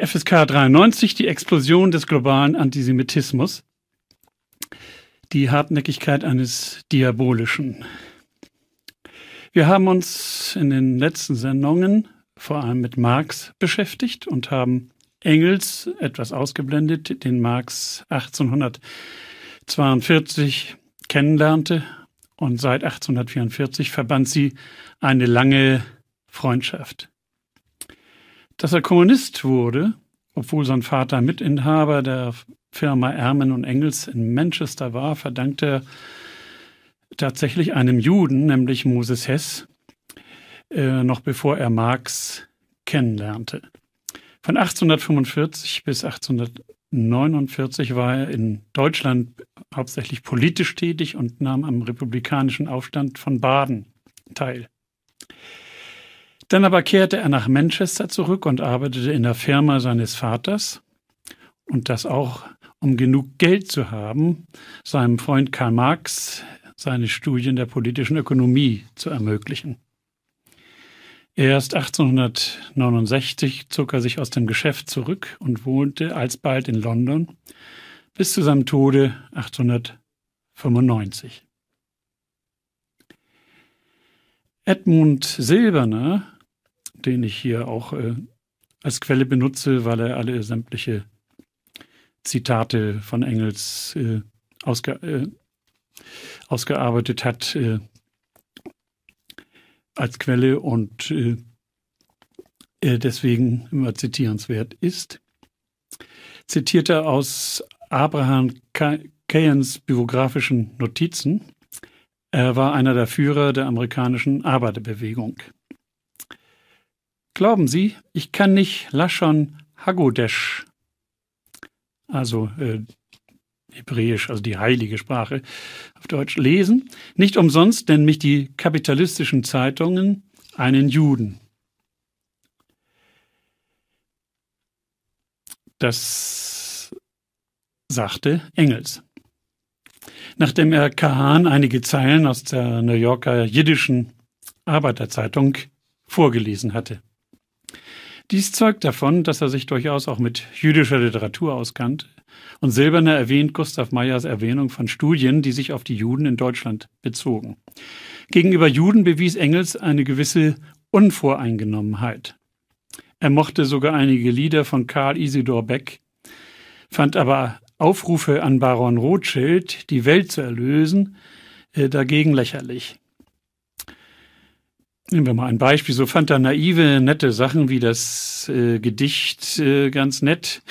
FSK 93, die Explosion des globalen Antisemitismus, die Hartnäckigkeit eines Diabolischen. Wir haben uns in den letzten Sendungen vor allem mit Marx beschäftigt und haben Engels etwas ausgeblendet, den Marx 1842 kennenlernte, und seit 1844 verband sie eine lange Freundschaft. Dass er Kommunist wurde, obwohl sein Vater Mitinhaber der Firma Ermen Engels in Manchester war, verdankte er tatsächlich einem Juden, nämlich Moses Hess, noch bevor er Marx kennenlernte. Von 1845 bis 1849 war er in Deutschland hauptsächlich politisch tätig und nahm am republikanischen Aufstand von Baden teil. Dann aber kehrte er nach Manchester zurück und arbeitete in der Firma seines Vaters, und das auch, um genug Geld zu haben, seinem Freund Karl Marx seine Studien der politischen Ökonomie zu ermöglichen. Erst 1869 zog er sich aus dem Geschäft zurück und wohnte alsbald in London bis zu seinem Tode 1895. Edmund Silberner, den ich hier auch als Quelle benutze, weil er alle sämtliche Zitate von Engels ausgearbeitet hat, als Quelle und deswegen immer zitierenswert ist, zitierte aus Abraham Cahens biografischen Notizen. Er war einer der Führer der amerikanischen Arbeiterbewegung. Glauben Sie, ich kann nicht Lashon Hagodesh, also Hebräisch, also die heilige Sprache auf Deutsch, lesen. Nicht umsonst nennen mich die kapitalistischen Zeitungen einen Juden. Das sagte Engels. Nachdem er Kahan einige Zeilen aus der New Yorker Jiddischen Arbeiterzeitung vorgelesen hatte. Dies zeugt davon, dass er sich durchaus auch mit jüdischer Literatur auskannte. Und Silberner erwähnt Gustav Meyers Erwähnung von Studien, die sich auf die Juden in Deutschland bezogen. Gegenüber Juden bewies Engels eine gewisse Unvoreingenommenheit. Er mochte sogar einige Lieder von Karl Isidor Beck, fand aber Aufrufe an Baron Rothschild, die Welt zu erlösen, dagegen lächerlich. Nehmen wir mal ein Beispiel. So fand er naive, nette Sachen wie das Gedicht ganz nett.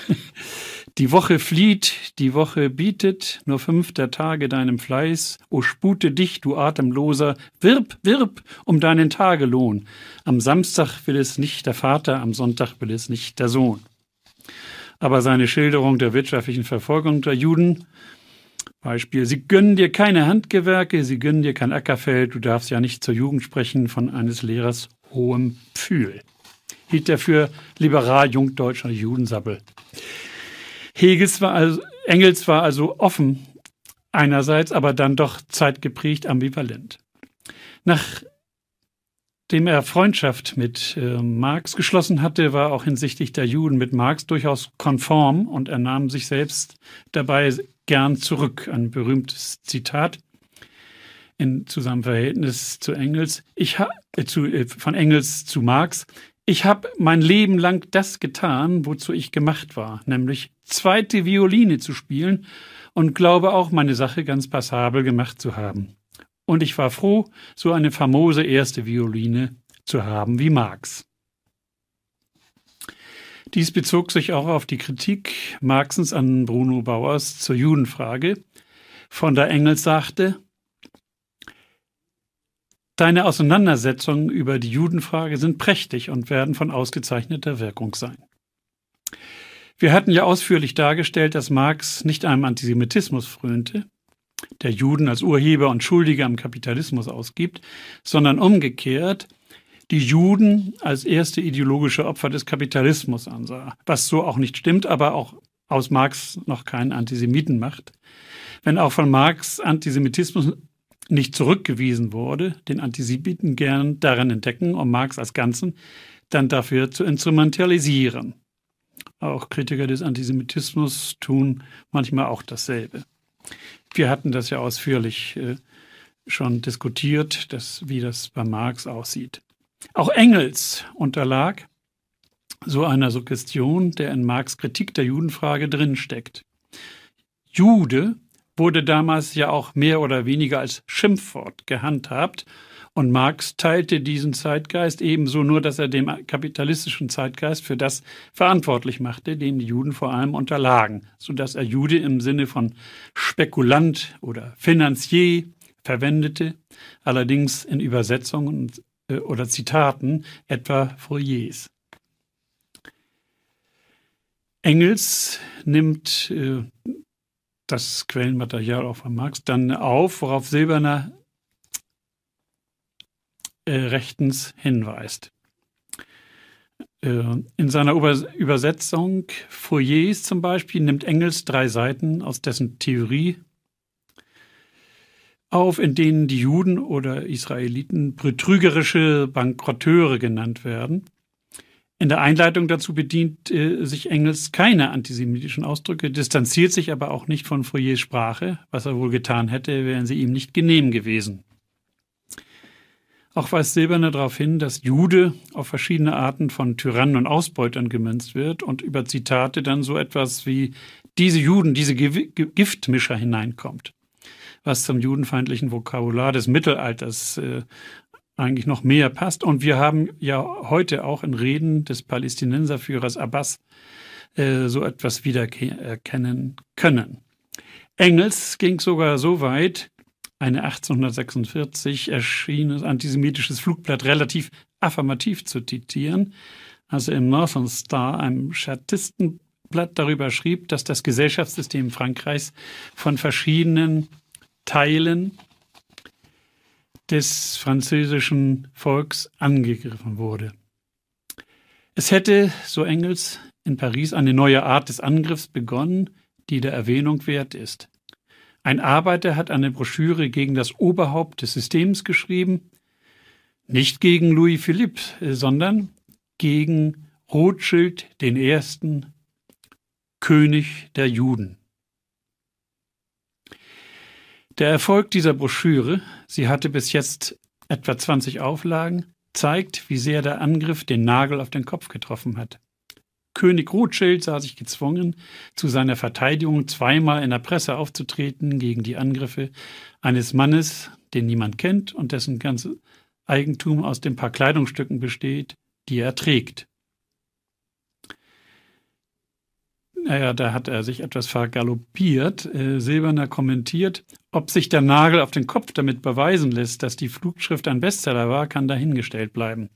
Die Woche flieht, die Woche bietet, nur 5 der Tage deinem Fleiß. O spute dich, du Atemloser, wirb, wirb um deinen Tagelohn. Am Samstag will es nicht der Vater, am Sonntag will es nicht der Sohn. Aber seine Schilderung der wirtschaftlichen Verfolgung der Juden, Beispiel, sie gönnen dir keine Handgewerke, sie gönnen dir kein Ackerfeld, du darfst ja nicht zur Jugend sprechen von eines Lehrers hohem Pfühl, hielt er für liberal-jungdeutscher Judensabbel. Engels war also offen einerseits, aber dann doch zeitgeprägt ambivalent. Nachdem er Freundschaft mit Marx geschlossen hatte, war auch hinsichtlich der Juden mit Marx durchaus konform und er nahm sich selbst dabei gern zurück. Ein berühmtes Zitat zu seinem Verhältnis zu Engels, von Engels zu Marx: Ich habe mein Leben lang das getan, wozu ich gemacht war, nämlich zweite Violine zu spielen, und glaube auch, meine Sache ganz passabel gemacht zu haben. Und ich war froh, so eine famose erste Violine zu haben wie Marx. Dies bezog sich auch auf die Kritik Marxens an Bruno Bauers zur Judenfrage, von der Engels sagte: Deine Auseinandersetzungen über die Judenfrage sind prächtig und werden von ausgezeichneter Wirkung sein. Wir hatten ja ausführlich dargestellt, dass Marx nicht einem Antisemitismus frönte, der Juden als Urheber und Schuldige am Kapitalismus ausgibt, sondern umgekehrt die Juden als erste ideologische Opfer des Kapitalismus ansah, was so auch nicht stimmt, aber auch aus Marx noch keinen Antisemiten macht. Wenn auch von Marx Antisemitismus nicht zurückgewiesen wurde, den Antisemiten gern darin entdecken, um Marx als Ganzen dann dafür zu instrumentalisieren. auch Kritiker des Antisemitismus tun manchmal auch dasselbe. Wir hatten das ja ausführlich schon diskutiert, wie das bei Marx aussieht. Auch Engels unterlag so einer Suggestion, der in Marx' Kritik der Judenfrage drinsteckt. Jude wurde damals ja auch mehr oder weniger als Schimpfwort gehandhabt, und Marx teilte diesen Zeitgeist ebenso, nur dass er dem kapitalistischen Zeitgeist für das verantwortlich machte, dem die Juden vor allem unterlagen, sodass er Jude im Sinne von Spekulant oder Finanzier verwendete, allerdings in Übersetzungen oder Zitaten, etwa Fouriers. Engels nimmt das Quellenmaterial auch von Marx dann auf, worauf Silberner rechtens hinweist. In seiner Übersetzung Fouriers zum Beispiel nimmt Engels 3 Seiten aus dessen Theorie auf, in denen die Juden oder Israeliten betrügerische Bankrotteure genannt werden. In der Einleitung dazu bedient sich Engels keiner antisemitischen Ausdrücke, distanziert sich aber auch nicht von Fouriers Sprache, was er wohl getan hätte, wären sie ihm nicht genehm gewesen. Auch weist Silberner darauf hin, dass Jude auf verschiedene Arten von Tyrannen und Ausbeutern gemünzt wird und über Zitate dann so etwas wie diese Juden, diese Giftmischer hineinkommt, was zum judenfeindlichen Vokabular des Mittelalters eigentlich noch mehr passt. Und wir haben ja heute auch in Reden des Palästinenserführers Abbas so etwas wiedererkennen können. Engels ging sogar so weit, eine 1846 erschienenes antisemitisches Flugblatt relativ affirmativ zu zitieren, als er im Northern Star, einem Chartistenblatt, darüber schrieb, dass das Gesellschaftssystem Frankreichs von verschiedenen Teilen des französischen Volks angegriffen wurde. Es hätte, so Engels, in Paris eine neue Art des Angriffs begonnen, die der Erwähnung wert ist. Ein Arbeiter hat eine Broschüre gegen das Oberhaupt des Systems geschrieben, nicht gegen Louis Philippe, sondern gegen Rothschild I., König der Juden. Der Erfolg dieser Broschüre, sie hatte bis jetzt etwa 20 Auflagen, zeigt, wie sehr der Angriff den Nagel auf den Kopf getroffen hat. König Rothschild sah sich gezwungen, zu seiner Verteidigung zweimal in der Presse aufzutreten gegen die Angriffe eines Mannes, den niemand kennt und dessen ganzes Eigentum aus den paar Kleidungsstücken besteht, die er trägt. Naja, da hat er sich etwas vergaloppiert. Silberner kommentiert, ob sich der Nagel auf den Kopf damit beweisen lässt, dass die Flugschrift ein Bestseller war, kann dahingestellt bleiben.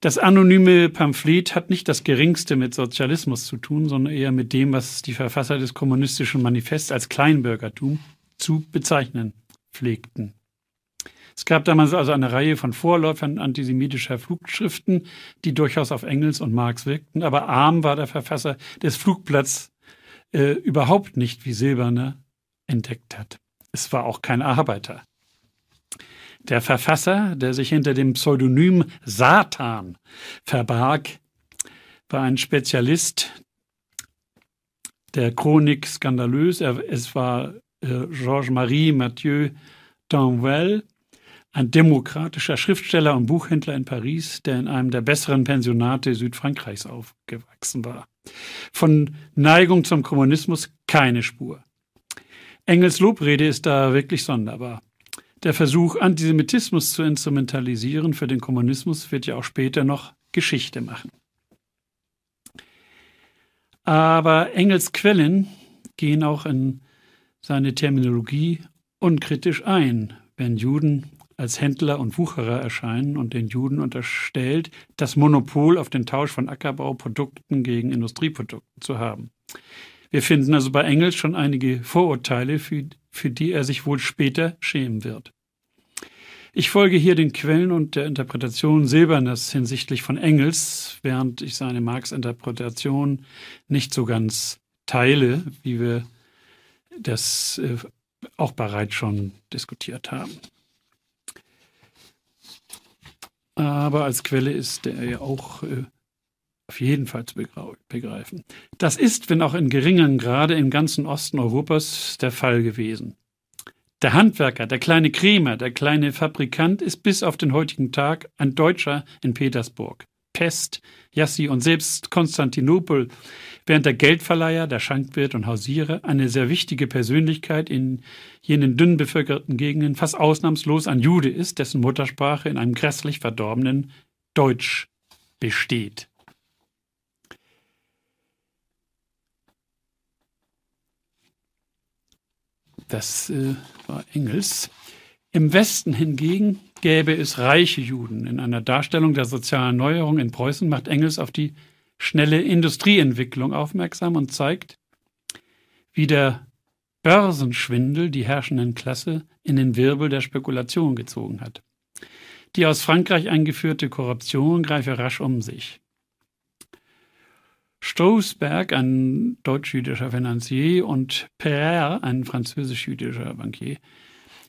Das anonyme Pamphlet hat nicht das Geringste mit Sozialismus zu tun, sondern eher mit dem, was die Verfasser des Kommunistischen Manifests als Kleinbürgertum zu bezeichnen pflegten. Es gab damals also eine Reihe von Vorläufern antisemitischer Flugschriften, die durchaus auf Engels und Marx wirkten, aber arm war der Verfasser des Flugblatts überhaupt nicht, wie Silberner entdeckt hat. Es war auch kein Arbeiter. Der Verfasser, der sich hinter dem Pseudonym Satan verbarg, war ein Spezialist der Chronik skandalös. Es war Georges-Marie Mathieu d'Anvelle, ein demokratischer Schriftsteller und Buchhändler in Paris, der in einem der besseren Pensionate Südfrankreichs aufgewachsen war. Von Neigung zum Kommunismus keine Spur. Engels Lobrede ist da wirklich sonderbar. Der Versuch, Antisemitismus zu instrumentalisieren für den Kommunismus, wird ja auch später noch Geschichte machen. Aber Engels Quellen gehen auch in seine Terminologie unkritisch ein, wenn Juden als Händler und Wucherer erscheinen und den Juden unterstellt, das Monopol auf den Tausch von Ackerbauprodukten gegen Industrieprodukten zu haben. Wir finden also bei Engels schon einige Vorurteile, für die er sich wohl später schämen wird. Ich folge hier den Quellen und der Interpretation Silberners hinsichtlich von Engels, während ich seine Marx-Interpretation nicht so ganz teile, wie wir das auch bereits schon diskutiert haben. Aber als Quelle ist er ja auch jedenfalls begreifen. Das ist, wenn auch in geringem Grade, im ganzen Osten Europas der Fall gewesen. Der Handwerker, der kleine Krämer, der kleine Fabrikant ist bis auf den heutigen Tag ein Deutscher in Petersburg, Pest, Jassy und selbst Konstantinopel, während der Geldverleiher, der Schankwirt und Hausierer eine sehr wichtige Persönlichkeit in jenen dünn bevölkerten Gegenden fast ausnahmslos ein Jude ist, dessen Muttersprache in einem grässlich verdorbenen Deutsch besteht. Das war Engels. Im Westen hingegen gäbe es reiche Juden. In einer Darstellung der sozialen Neuerung in Preußen macht Engels auf die schnelle Industrieentwicklung aufmerksam und zeigt, wie der Börsenschwindel die herrschenden Klasse in den Wirbel der Spekulation gezogen hat. Die aus Frankreich eingeführte Korruption greife rasch um sich. Stroßberg, ein deutsch-jüdischer Finanzier, und Perrer, ein französisch-jüdischer Bankier,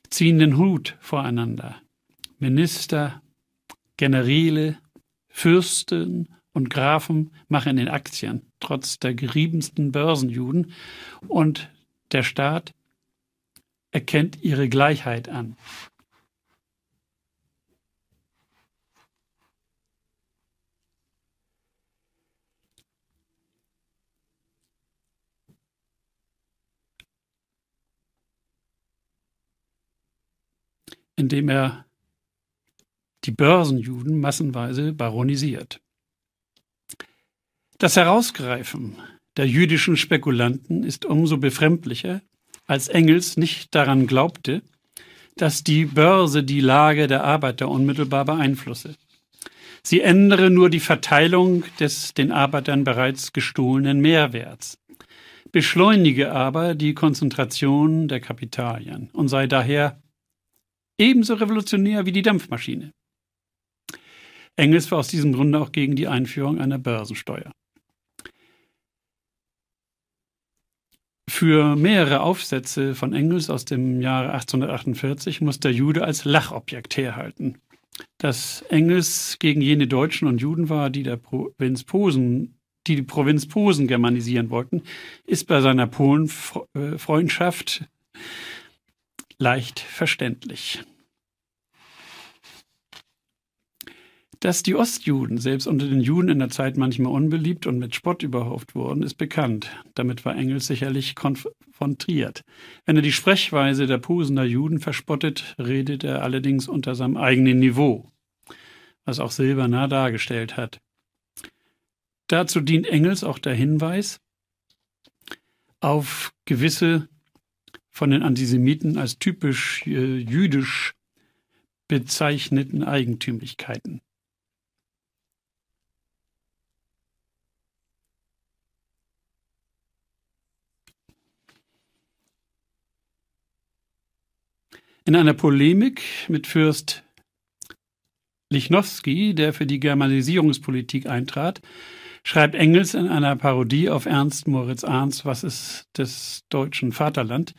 ziehen den Hut voreinander. Minister, Generäle, Fürsten und Grafen machen in Aktien, trotz der geriebensten Börsenjuden, und der Staat erkennt ihre Gleichheit an. Indem er die Börsenjuden massenweise baronisiert. Das Herausgreifen der jüdischen Spekulanten ist umso befremdlicher, als Engels nicht daran glaubte, dass die Börse die Lage der Arbeiter unmittelbar beeinflusse. Sie ändere nur die Verteilung des den Arbeitern bereits gestohlenen Mehrwerts, beschleunige aber die Konzentration der Kapitalien und sei daher ebenso revolutionär wie die Dampfmaschine. Engels war aus diesem Grunde auch gegen die Einführung einer Börsensteuer. Für mehrere Aufsätze von Engels aus dem Jahre 1848 muss der Jude als Lachobjekt herhalten. Dass Engels gegen jene Deutschen und Juden war, die Provinz Posen germanisieren wollten, ist bei seiner Polenfreundschaft leicht verständlich. Dass die Ostjuden selbst unter den Juden in der Zeit manchmal unbeliebt und mit Spott überhauft wurden, ist bekannt. Damit war Engels sicherlich konfrontiert. Wenn er die Sprechweise der Posener Juden verspottet, redet er allerdings unter seinem eigenen Niveau, was auch Silberner dargestellt hat. Dazu dient Engels auch der Hinweis auf gewisse von den Antisemiten als typisch jüdisch bezeichneten Eigentümlichkeiten. In einer Polemik mit Fürst Lichnowski, der für die Germanisierungspolitik eintrat, schreibt Engels in einer Parodie auf Ernst Moritz Arndts "Was ist des deutschen Vaterland?",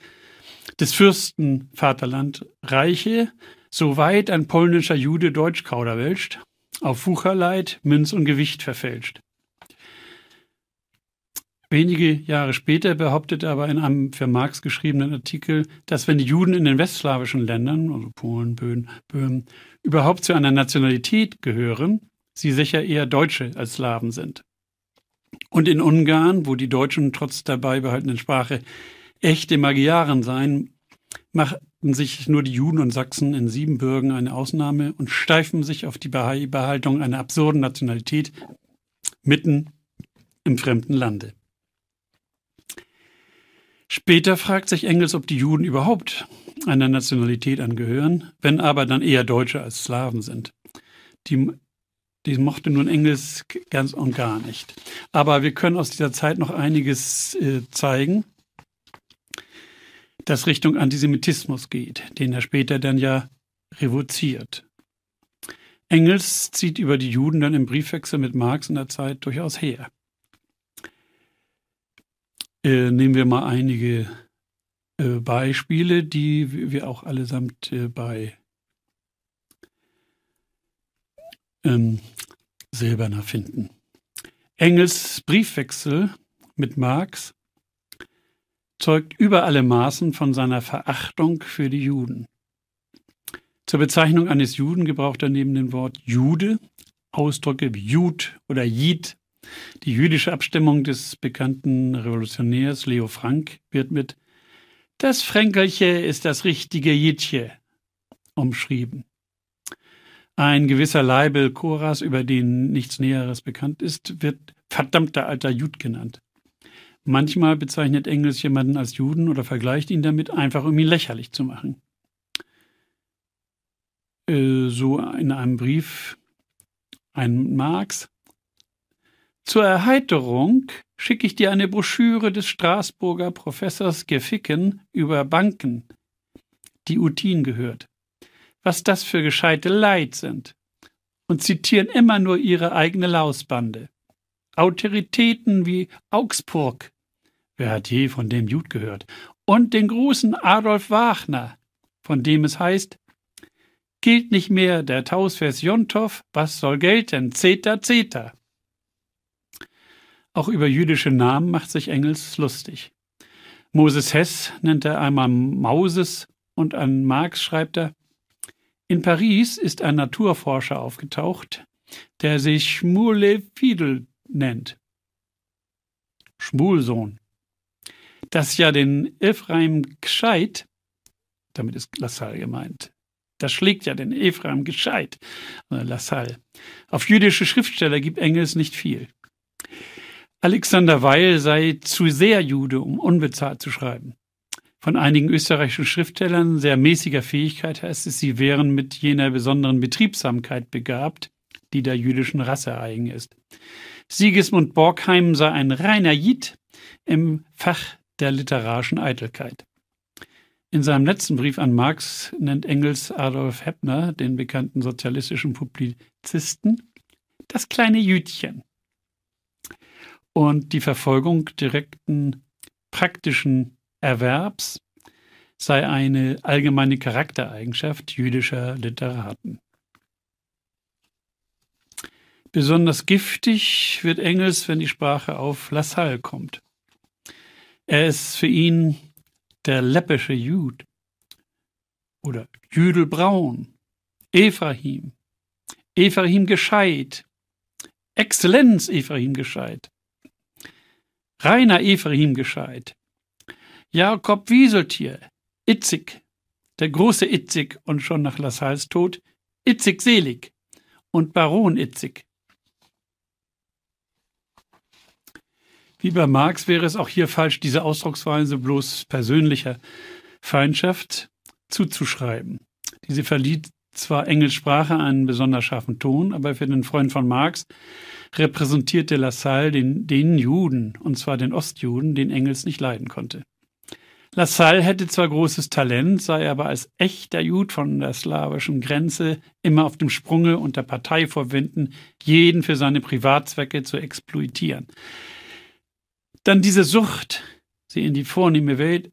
des Fürsten Vaterland reiche, soweit ein polnischer Jude Deutsch kauderwelscht, auf Wucherleid, Münz und Gewicht verfälscht. Wenige Jahre später behauptet aber in einem für Marx geschriebenen Artikel, dass wenn die Juden in den westslawischen Ländern, also Polen, Böhmen, überhaupt zu einer Nationalität gehören, sie sicher eher Deutsche als Slawen sind. Und in Ungarn, wo die Deutschen trotz der beibehaltenen Sprache echte Magyaren seien, machten sich nur die Juden und Sachsen in Siebenbürgen eine Ausnahme und steifen sich auf die Beibehaltung einer absurden Nationalität mitten im fremden Lande. Später fragt sich Engels, ob die Juden überhaupt einer Nationalität angehören, wenn aber dann eher Deutsche als Slawen sind. Die mochte nun Engels ganz und gar nicht. Aber wir können aus dieser Zeit noch einiges zeigen, das Richtung Antisemitismus geht, den er später dann ja revoziert. Engels zieht über die Juden dann im Briefwechsel mit Marx in der Zeit durchaus her. Nehmen wir mal einige Beispiele, die wir auch allesamt bei Silberner finden. Engels Briefwechsel mit Marx zeugt über alle Maßen von seiner Verachtung für die Juden. Zur Bezeichnung eines Juden gebraucht er neben dem Wort Jude Ausdrücke wie Jud oder Jid. Die jüdische Abstammung des bekannten Revolutionärs Leo Frank wird mit "Das Fränkelche ist das richtige Jidche" umschrieben. Ein gewisser Leibel Koras, über den nichts Näheres bekannt ist, wird verdammter alter Jud genannt. Manchmal bezeichnet Engels jemanden als Juden oder vergleicht ihn damit, einfach um ihn lächerlich zu machen. So in einem Brief an Marx: "Zur Erheiterung schicke ich dir eine Broschüre des Straßburger Professors Geficken über Banken, die Utin gehört. Was das für gescheite Leid sind und zitieren immer nur ihre eigene Lausbande. Autoritäten wie Augsburg, wer hat je von dem Jud gehört, und den großen Adolf Wagner, von dem es heißt, gilt nicht mehr der Tausvers Jontow, was soll gelten, Zeta, Zeta." Auch über jüdische Namen macht sich Engels lustig. Moses Hess nennt er einmal Mauses und an Marx schreibt er: "In Paris ist ein Naturforscher aufgetaucht, der sich Schmule Fiedel nennt." Schmulsohn. Das ja den Ephraim Gescheit, damit ist Lassalle gemeint, das schlägt ja den Ephraim Gescheit, Lassalle. Auf jüdische Schriftsteller gibt Engels nicht viel. Alexander Weil sei zu sehr Jude, um unbezahlt zu schreiben. Von einigen österreichischen Schriftstellern sehr mäßiger Fähigkeit heißt es, sie wären mit jener besonderen Betriebsamkeit begabt, die der jüdischen Rasse eigen ist. Sigismund Borkheim sei ein reiner Jid im Fach der literarischen Eitelkeit. In seinem letzten Brief an Marx nennt Engels Adolf Heppner, den bekannten sozialistischen Publizisten, das kleine Jüdchen. Und die Verfolgung direkten praktischen Erwerbs sei eine allgemeine Charaktereigenschaft jüdischer Literaten. Besonders giftig wird Engels, wenn die Sprache auf Lassalle kommt. Er ist für ihn der läppische Jud oder Jüdelbraun, Ephraim, Ephraim Gescheit, Exzellenz Ephraim Gescheit, reiner Ephraim Gescheit, Jakob Wieseltier, Itzig, der große Itzig und schon nach Lassalles Tod Itzig Selig und Baron Itzig. Wie bei Marx wäre es auch hier falsch, diese Ausdrucksweise bloß persönlicher Feindschaft zuzuschreiben. Diese verlieh zwar Engels Sprache einen besonders scharfen Ton, aber für den Freund von Marx repräsentierte Lassalle den Juden, und zwar den Ostjuden, den Engels nicht leiden konnte. Lassalle hätte zwar großes Talent, sei aber als echter Jud von der slawischen Grenze immer auf dem Sprunge unter Parteivorwänden, jeden für seine Privatzwecke zu exploitieren. Dann diese Sucht, sich in die vornehme Welt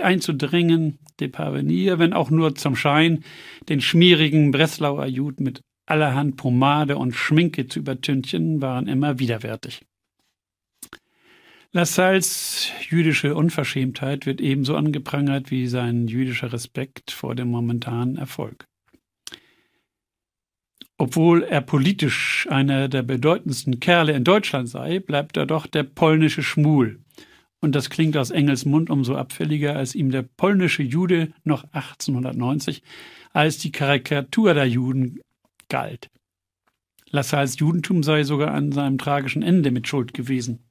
einzudringen, de Parvenir, wenn auch nur zum Schein, den schmierigen Breslauer Jud mit allerhand Pomade und Schminke zu übertünchen, waren immer widerwärtig. Lassalles jüdische Unverschämtheit wird ebenso angeprangert wie sein jüdischer Respekt vor dem momentanen Erfolg. Obwohl er politisch einer der bedeutendsten Kerle in Deutschland sei, bleibt er doch der polnische Schmul. Und das klingt aus Engels Mund umso abfälliger, als ihm der polnische Jude noch 1890 als die Karikatur der Juden galt. Lassalles Judentum sei sogar an seinem tragischen Ende mit Schuld gewesen.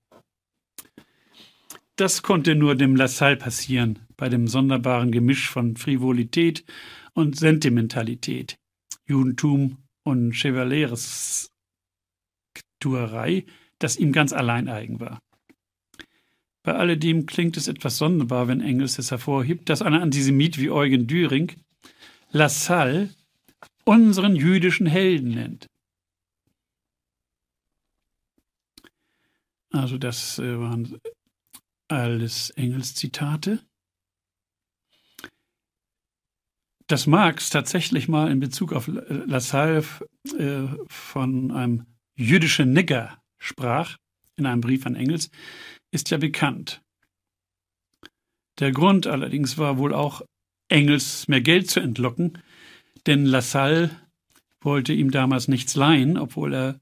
Das konnte nur dem Lassalle passieren, bei dem sonderbaren Gemisch von Frivolität und Sentimentalität, Judentum und Chevaleresquerei, das ihm ganz allein eigen war. Bei alledem klingt es etwas sonderbar, wenn Engels es hervorhebt, dass ein Antisemit wie Eugen Dühring Lassalle unseren jüdischen Helden nennt. Also das waren alles Engels-Zitate. Dass Marx tatsächlich mal in Bezug auf Lassalle von einem jüdische Nigger sprach, in einem Brief an Engels, ist ja bekannt. Der Grund allerdings war wohl auch, Engels mehr Geld zu entlocken, denn Lassalle wollte ihm damals nichts leihen, obwohl er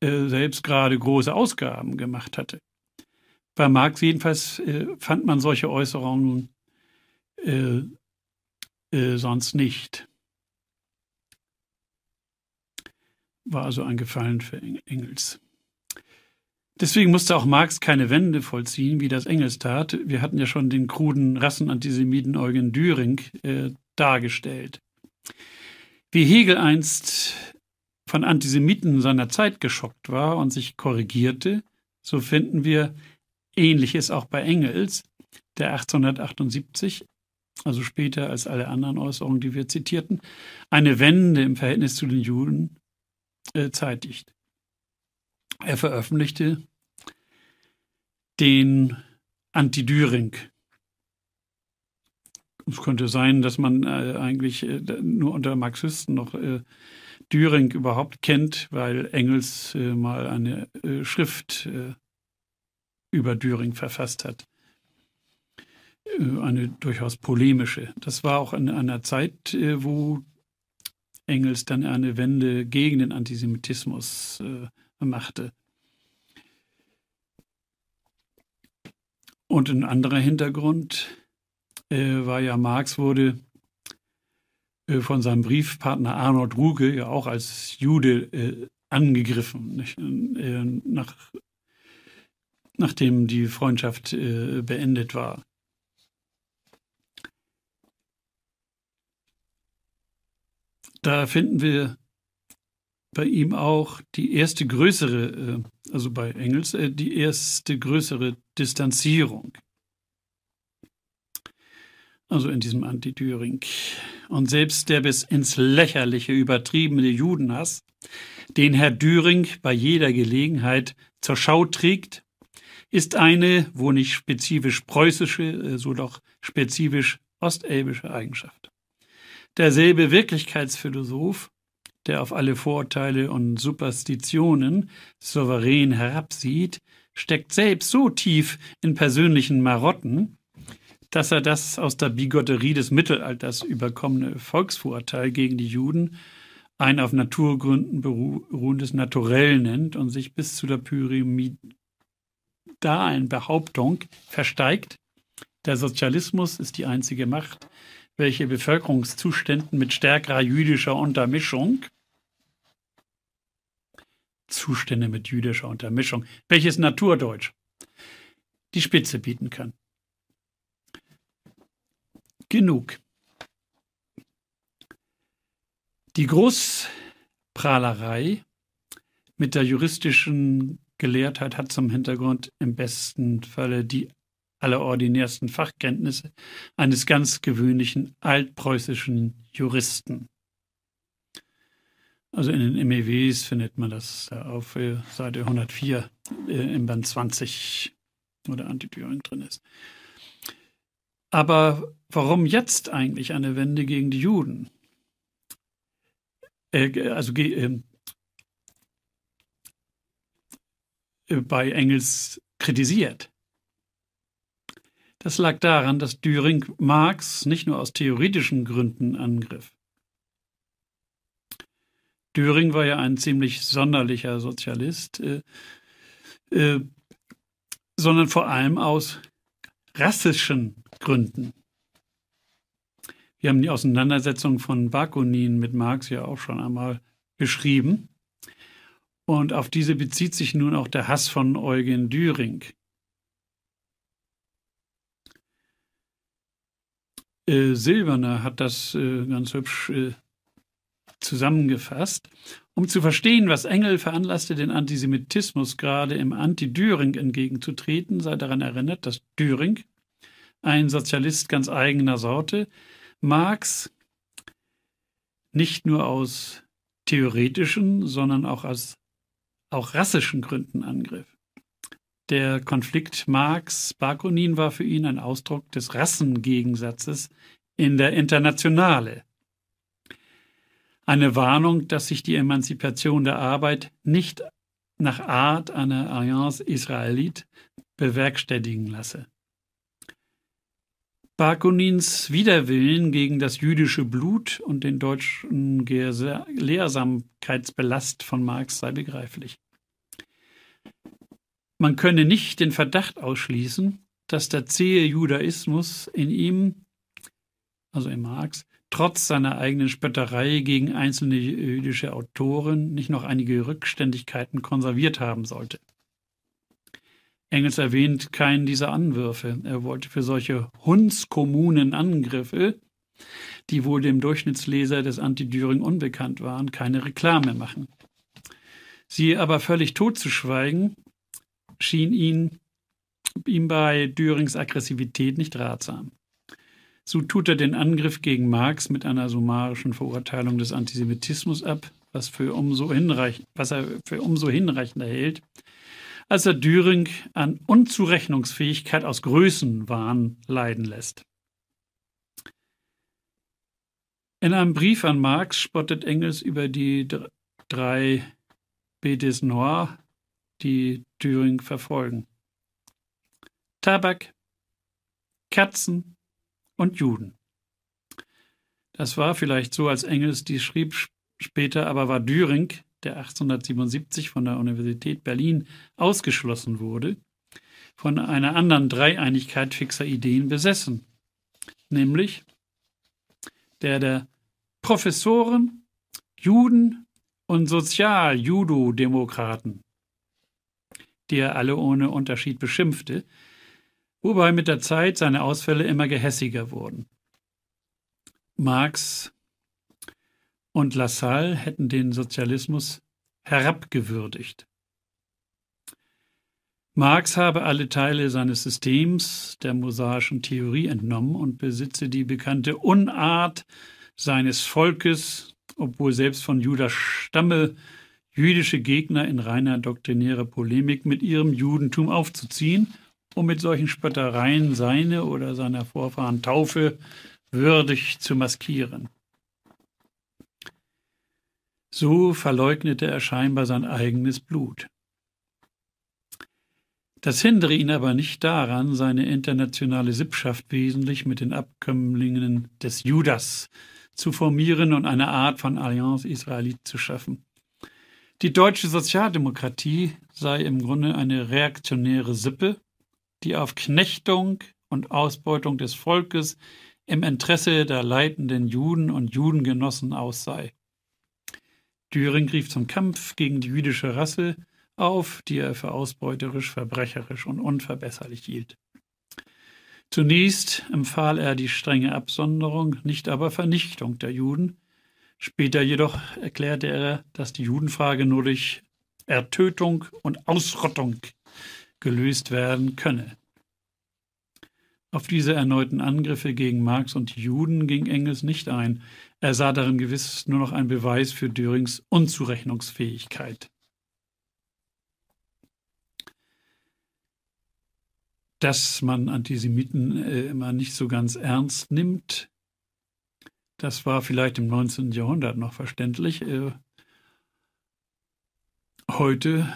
selbst gerade große Ausgaben gemacht hatte. Bei Marx jedenfalls fand man solche Äußerungen sonst nicht. War also ein Gefallen für Engels. Deswegen musste auch Marx keine Wende vollziehen, wie das Engels tat. Wir hatten ja schon den kruden Rassenantisemiten Eugen Dühring dargestellt. Wie Hegel einst von Antisemiten seiner Zeit geschockt war und sich korrigierte, so finden wir Ähnliches auch bei Engels, der 1878, also später als alle anderen Äußerungen, die wir zitierten, eine Wende im Verhältnis zu den Juden zeitigt. Er veröffentlichte den Anti-Dühring. Es könnte sein, dass man eigentlich nur unter Marxisten noch Dühring überhaupt kennt, weil Engels mal eine Schrift über Dühring verfasst hat. Eine durchaus polemische. Das war auch in einer Zeit, wo Engels dann eine Wende gegen den Antisemitismus machte. Und ein anderer Hintergrund war ja, Marx wurde von seinem Briefpartner Arnold Ruge ja auch als Jude angegriffen, nicht? Nachdem die Freundschaft beendet war. Da finden wir bei ihm auch die erste größere, also bei Engels, die erste größere Distanzierung. Also in diesem Anti-Dühring. Und selbst der bis ins Lächerliche übertriebene Judenhass, den Herr Dühring bei jeder Gelegenheit zur Schau trägt, ist eine, wo nicht spezifisch preußische, so doch spezifisch ostelbische Eigenschaft. Derselbe Wirklichkeitsphilosoph, der auf alle Vorurteile und Superstitionen souverän herabsieht, steckt selbst so tief in persönlichen Marotten, dass er das aus der Bigotterie des Mittelalters überkommene Volksvorurteil gegen die Juden ein auf Naturgründen beruhendes Naturell nennt und sich bis zu der pyramidalen Behauptung versteigt, der Sozialismus ist die einzige Macht, welche Bevölkerungszuständen mit stärkerer jüdischer Untermischung, welches Naturdeutsch, die Spitze bieten kann. Genug. Die Großprahlerei mit der juristischen Gelehrtheit hat zum Hintergrund im besten Falle die allerordinärsten Fachkenntnisse eines ganz gewöhnlichen altpreußischen Juristen. Also in den MEWs findet man das auf Seite 104 im Band 20, wo der Anti-Dühring drin ist. Aber warum jetzt eigentlich eine Wende gegen die Juden? Bei Engels kritisiert. Das lag daran, dass Dühring Marx nicht nur aus theoretischen Gründen angriff. Dühring war ja ein ziemlich sonderlicher Sozialist, sondern vor allem aus rassischen Gründen. Wir haben die Auseinandersetzung von Bakunin mit Marx ja auch schon einmal beschrieben. Und auf diese bezieht sich nun auch der Hass von Eugen Dühring. Silberner hat das ganz hübsch zusammengefasst. Um zu verstehen, was Engels veranlasste, den Antisemitismus gerade im Anti-Dühring entgegenzutreten, sei daran erinnert, dass Dühring, ein Sozialist ganz eigener Sorte, Marx nicht nur aus theoretischen, sondern auch aus rassischen Gründen angriff. Der Konflikt Marx-Bakunin war für ihn ein Ausdruck des Rassengegensatzes in der Internationale. eine Warnung, dass sich die Emanzipation der Arbeit nicht nach Art einer Allianz Israelite bewerkstelligen lasse. Bakunins Widerwillen gegen das jüdische Blut und den deutschen Gelehrsamkeitsballast von Marx sei begreiflich. Man könne nicht den Verdacht ausschließen, dass der zähe Judaismus in ihm, also in Marx, trotz seiner eigenen Spötterei gegen einzelne jüdische Autoren nicht noch einige Rückständigkeiten konserviert haben sollte. Engels erwähnt keinen dieser Anwürfe. Er wollte für solche hundskommunen Angriffe, die wohl dem Durchschnittsleser des Anti-Dühring unbekannt waren, keine Reklame machen. Sie aber völlig totzuschweigen, schien ihm bei Dürings Aggressivität nicht ratsam. So tut er den Angriff gegen Marx mit einer summarischen Verurteilung des Antisemitismus ab, was er für umso hinreichender hält, als er Dühring an Unzurechnungsfähigkeit aus Größenwahn leiden lässt. In einem Brief an Marx spottet Engels über die drei Bêtises Noires, die Dühring verfolgen: Tabak, Katzen und Juden. Das war vielleicht so, als Engels dies schrieb, später aber war Dühring, der 1877 von der Universität Berlin ausgeschlossen wurde, von einer anderen Dreieinigkeit fixer Ideen besessen, nämlich der Professoren, Juden und Sozial-Judodemokraten, die er alle ohne Unterschied beschimpfte, wobei mit der Zeit seine Ausfälle immer gehässiger wurden. Marx und Lassalle hätten den Sozialismus herabgewürdigt. Marx habe alle Teile seines Systems der mosaischen Theorie entnommen und besitze die bekannte Unart seines Volkes, obwohl selbst von Judas Stamme jüdische Gegner in reiner doktrinärer Polemik mit ihrem Judentum aufzuziehen, um mit solchen Spöttereien seine oder seiner Vorfahren Taufe würdig zu maskieren. So verleugnete er scheinbar sein eigenes Blut. Das hindere ihn aber nicht daran, seine internationale Sippschaft wesentlich mit den Abkömmlingen des Judas zu formieren und eine Art von Allianz Israelite zu schaffen. Die deutsche Sozialdemokratie sei im Grunde eine reaktionäre Sippe, die auf Knechtung und Ausbeutung des Volkes im Interesse der leitenden Juden und Judengenossen aus sei. Dühring rief zum Kampf gegen die jüdische Rasse auf, die er für ausbeuterisch, verbrecherisch und unverbesserlich hielt. Zunächst empfahl er die strenge Absonderung, nicht aber Vernichtung der Juden. Später jedoch erklärte er, dass die Judenfrage nur durch Ertötung und Ausrottung gelöst werden könne. Auf diese erneuten Angriffe gegen Marx und die Juden ging Engels nicht ein. Er sah darin gewiss nur noch einen Beweis für Dürings Unzurechnungsfähigkeit. Dass man Antisemiten immer nicht so ganz ernst nimmt, das war vielleicht im 19. Jahrhundert noch verständlich. Heute,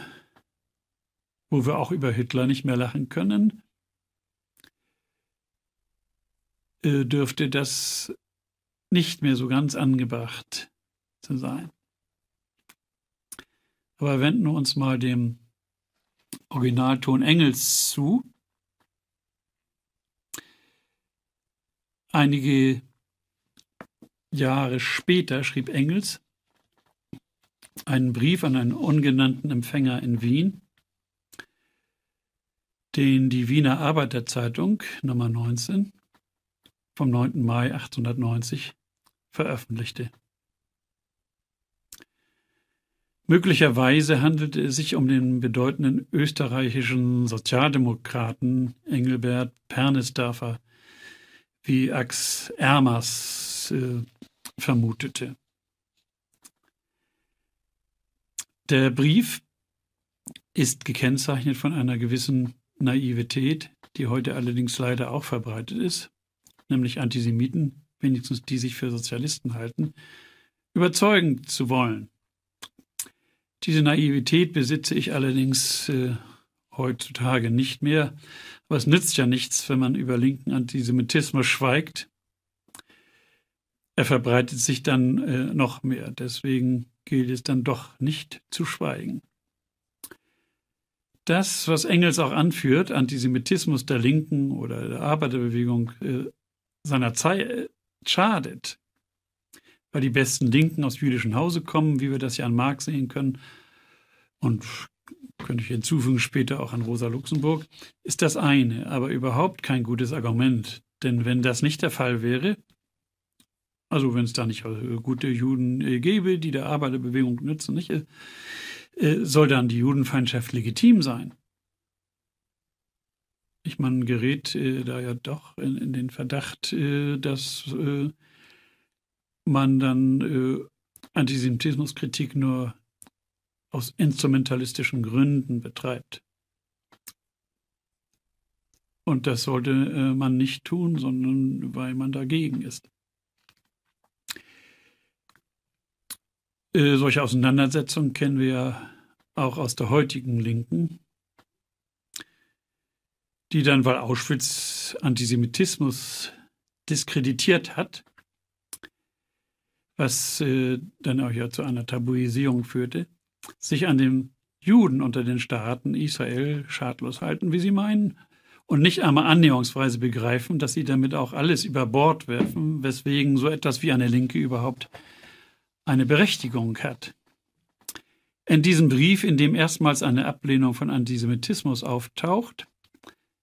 wo wir auch über Hitler nicht mehr lachen können, dürfte das nicht mehr so ganz angebracht zu sein. Aber wenden wir uns mal dem Originalton Engels zu. Einige Jahre später schrieb Engels einen Brief an einen ungenannten Empfänger in Wien, den die Wiener Arbeiterzeitung Nummer 19 vom 9. Mai 1890 veröffentlichte. Möglicherweise handelte es sich um den bedeutenden österreichischen Sozialdemokraten Engelbert Pernisdaffer, wie Ax Ermers vermutete. Der Brief ist gekennzeichnet von einer gewissen Naivität, die heute allerdings leider auch verbreitet ist, nämlich Antisemiten, wenigstens die sich für Sozialisten halten, überzeugen zu wollen. Diese Naivität besitze ich allerdings heutzutage nicht mehr. Aber es nützt ja nichts, wenn man über linken Antisemitismus schweigt. Er verbreitet sich dann noch mehr. Deswegen gilt es dann doch nicht zu schweigen. Das, was Engels auch anführt, Antisemitismus der Linken oder der Arbeiterbewegung seiner Zeit, schadet, weil die besten Linken aus jüdischem Hause kommen, wie wir das ja an Marx sehen können, und könnte ich hinzufügen später auch an Rosa Luxemburg, ist das eine, aber überhaupt kein gutes Argument. Denn wenn das nicht der Fall wäre, also wenn es da nicht gute Juden gäbe, die der Arbeiterbewegung nützen, nicht, soll dann die Judenfeindschaft legitim sein? Ich meine, man gerät da ja doch in den Verdacht, dass man dann Antisemitismuskritik nur aus instrumentalistischen Gründen betreibt. Und das sollte man nicht tun, sondern weil man dagegen ist. Solche Auseinandersetzungen kennen wir ja auch aus der heutigen Linken, die dann, weil Auschwitz Antisemitismus diskreditiert hat, was dann auch ja zu einer Tabuisierung führte, sich an den Juden unter den Staaten Israel schadlos halten, wie sie meinen, und nicht einmal annäherungsweise begreifen, dass sie damit auch alles über Bord werfen, weswegen so etwas wie eine Linke überhaupt eine Berechtigung hat. In diesem Brief, in dem erstmals eine Ablehnung von Antisemitismus auftaucht,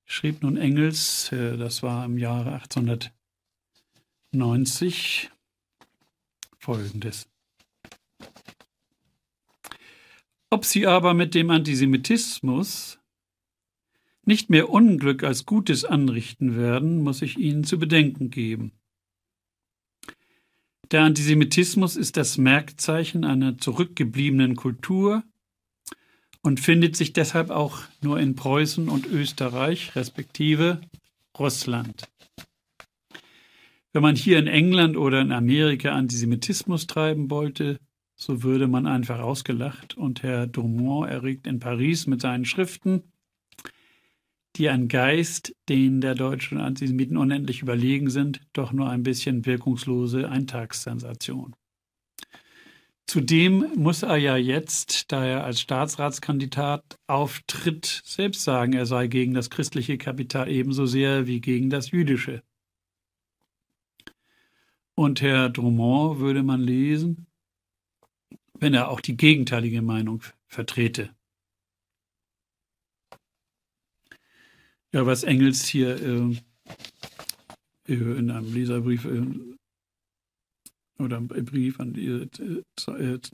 schrieb nun Engels, das war im Jahre 1890, Folgendes: Ob sie aber mit dem Antisemitismus nicht mehr Unglück als Gutes anrichten werden, muss ich ihnen zu bedenken geben. Der Antisemitismus ist das Merkzeichen einer zurückgebliebenen Kultur und findet sich deshalb auch nur in Preußen und Österreich, respektive Russland. Wenn man hier in England oder in Amerika Antisemitismus treiben wollte, so würde man einfach ausgelacht, und Herr Drumont erregt in Paris mit seinen Schriften, die ein Geist, den der deutschen Antisemiten unendlich überlegen sind, doch nur ein bisschen wirkungslose Eintagssensation. Zudem muss er ja jetzt, da er als Staatsratskandidat auftritt, selbst sagen, er sei gegen das christliche Kapital ebenso sehr wie gegen das jüdische. Und Herr Drumont, würde man lesen, wenn er auch die gegenteilige Meinung vertrete. Ja, was Engels hier in einem Leserbrief oder im Brief an die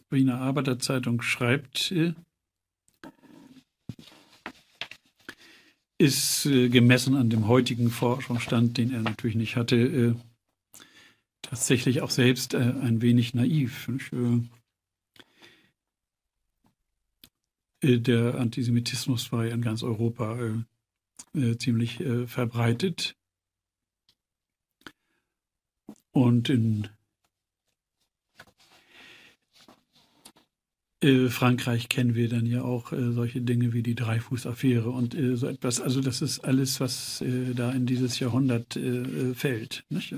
Wiener Arbeiterzeitung schreibt, ist gemessen an dem heutigen Forschungsstand, den er natürlich nicht hatte, tatsächlich auch selbst ein wenig naiv. Der Antisemitismus war ja in ganz Europa ziemlich verbreitet. Und in Frankreich kennen wir dann ja auch solche Dinge wie die Dreyfus-Affäre und so etwas. Also das ist alles, was da in dieses Jahrhundert fällt, nicht?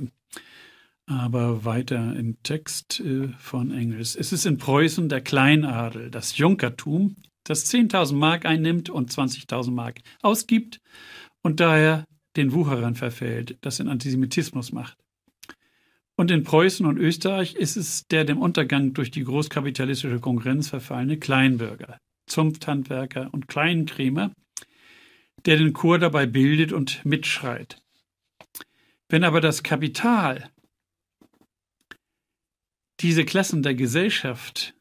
Aber weiter im Text von Engels. Es ist in Preußen der Kleinadel, das Junkertum, das 10.000 Mark einnimmt und 20.000 Mark ausgibt und daher den Wucherern verfällt, das den Antisemitismus macht. Und in Preußen und Österreich ist es der dem Untergang durch die großkapitalistische Konkurrenz verfallene Kleinbürger, Zunfthandwerker und Kleinkrämer, der den Chor dabei bildet und mitschreit. Wenn aber das Kapital diese Klassen der Gesellschaft